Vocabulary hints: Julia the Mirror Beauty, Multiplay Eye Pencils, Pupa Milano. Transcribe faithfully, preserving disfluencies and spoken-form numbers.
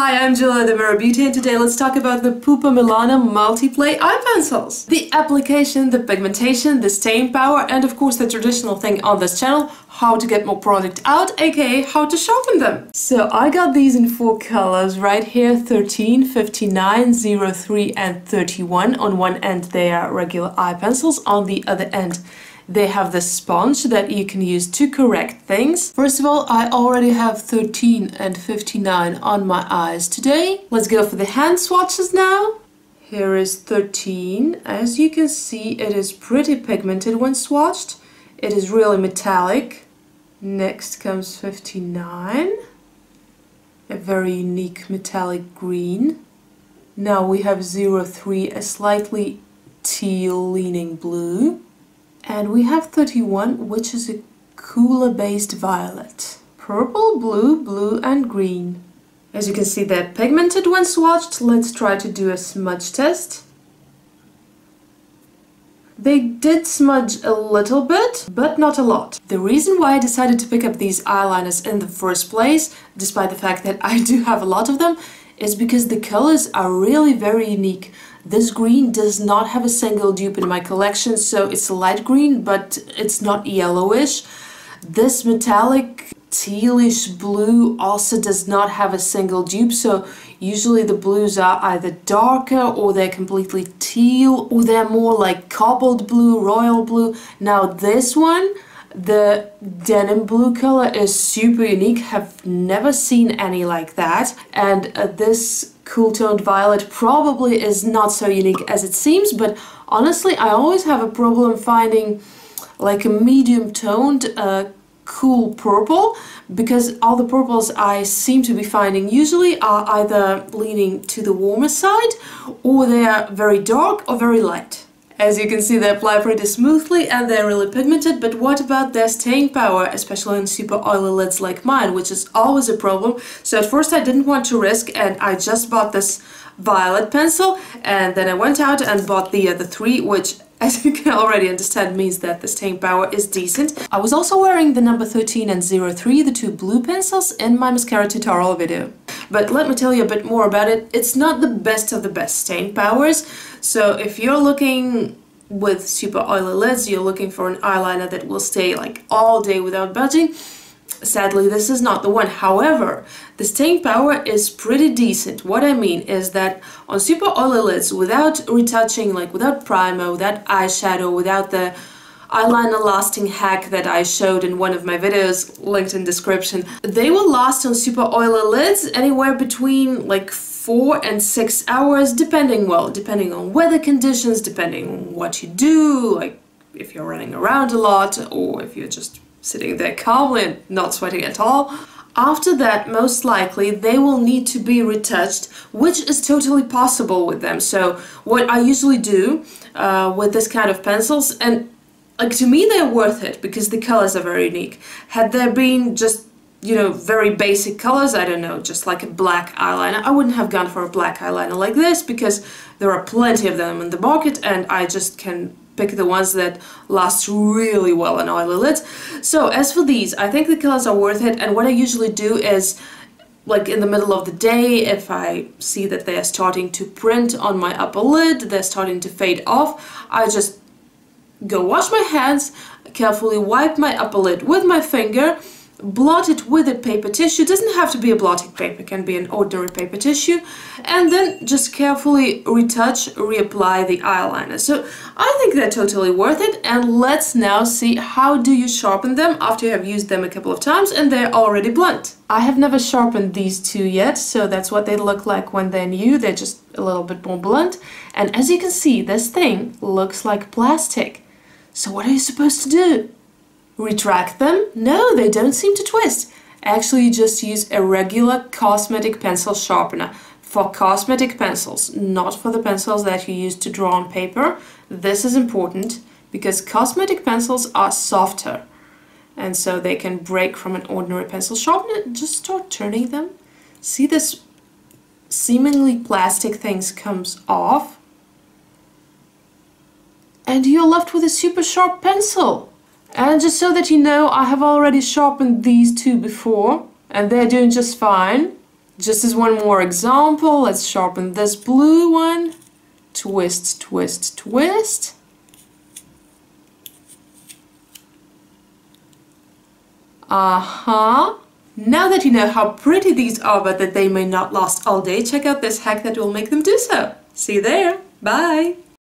Hi, I'm Julia the Mirror Beauty, and today let's talk about the Pupa Milano Multiplay Eye Pencils. The application, the pigmentation, the staying power, and of course the traditional thing on this channel, how to get more product out, aka how to sharpen them. So I got these in four colors right here, thirteen, fifty-nine, zero three, and thirty-one. On one end they are regular eye pencils, on the other end they have this sponge that you can use to correct things. First of all, I already have thirteen and fifty-nine on my eyes today. Let's go for the hand swatches now. Here is thirteen. As you can see, it is pretty pigmented when swatched. It is really metallic. Next comes fifty-nine. A very unique metallic green. Now we have zero three, a slightly teal leaning blue. And we have thirty-one, which is a cooler-based violet. Purple, blue, blue, and green. As you can see, they're pigmented when swatched. Let's try to do a smudge test. They did smudge a little bit, but not a lot. The reason why I decided to pick up these eyeliners in the first place, despite the fact that I do have a lot of them, is because the colors are really very unique. This green does not have a single dupe in my collection, so it's a light green, but it's not yellowish. This metallic tealish blue also does not have a single dupe, so usually the blues are either darker or they're completely teal, or they're more like cobalt blue, royal blue. Now this one, the denim blue color, is super unique. Have never seen any like that. And uh, this cool-toned violet probably is not so unique as it seems, but honestly I always have a problem finding like a medium-toned uh, cool purple, because all the purples I seem to be finding usually are either leaning to the warmer side, or they are very dark or very light. As you can see, they apply pretty smoothly and they're really pigmented, but what about their staying power, especially on super oily lids like mine, which is always a problem. So at first I didn't want to risk, and I just bought this violet pencil, and then I went out and bought the other three, which, as you can already understand, means that the staying power is decent. I was also wearing the number thirteen and zero three, the two blue pencils, in my mascara tutorial video. But let me tell you a bit more about it. It's not the best of the best staying powers, so if you're looking with super oily lids, you're looking for an eyeliner that will stay like all day without budging, sadly this is not the one. However, the staying power is pretty decent. What I mean is that on super oily lids, without retouching, like without primer, without eyeshadow, without the eyeliner lasting hack that I showed in one of my videos, linked in description, they will last on super oily lids anywhere between like four and six hours, depending, well, depending on weather conditions, depending on what you do, like if you're running around a lot or if you're just sitting there calmly and not sweating at all. After that, most likely, they will need to be retouched, which is totally possible with them. So what I usually do uh, with this kind of pencils, and like to me they're worth it because the colors are very unique. Had there been just, you know, very basic colors, I don't know, just like a black eyeliner, I wouldn't have gone for a black eyeliner like this because there are plenty of them in the market, and I just can pick the ones that last really well on oily lids. So as for these, I think the colors are worth it, and what I usually do is, like in the middle of the day, if I see that they are starting to print on my upper lid, they're starting to fade off, I just go wash my hands, carefully wipe my upper lid with my finger, blot it with a paper tissue, doesn't have to be a blotting paper, can be an ordinary paper tissue, and then just carefully retouch, reapply the eyeliner. So I think they're totally worth it, and let's now see how do you sharpen them after you have used them a couple of times and they're already blunt. I have never sharpened these two yet, so that's what they look like when they're new. They're just a little bit more blunt, and as you can see, this thing looks like plastic. So what are you supposed to do? Retract them? No, they don't seem to twist. Actually, you just use a regular cosmetic pencil sharpener for cosmetic pencils, not for the pencils that you use to draw on paper. This is important because cosmetic pencils are softer, and so they can break from an ordinary pencil sharpener. Just start turning them. See, this seemingly plastic things comes off, and you're left with a super sharp pencil. And just so that you know, I have already sharpened these two before, and they're doing just fine. Just as one more example, let's sharpen this blue one. Twist, twist, twist. Uh-huh. Now that you know how pretty these are, but that they may not last all day, check out this hack that will make them do so. See you there. Bye.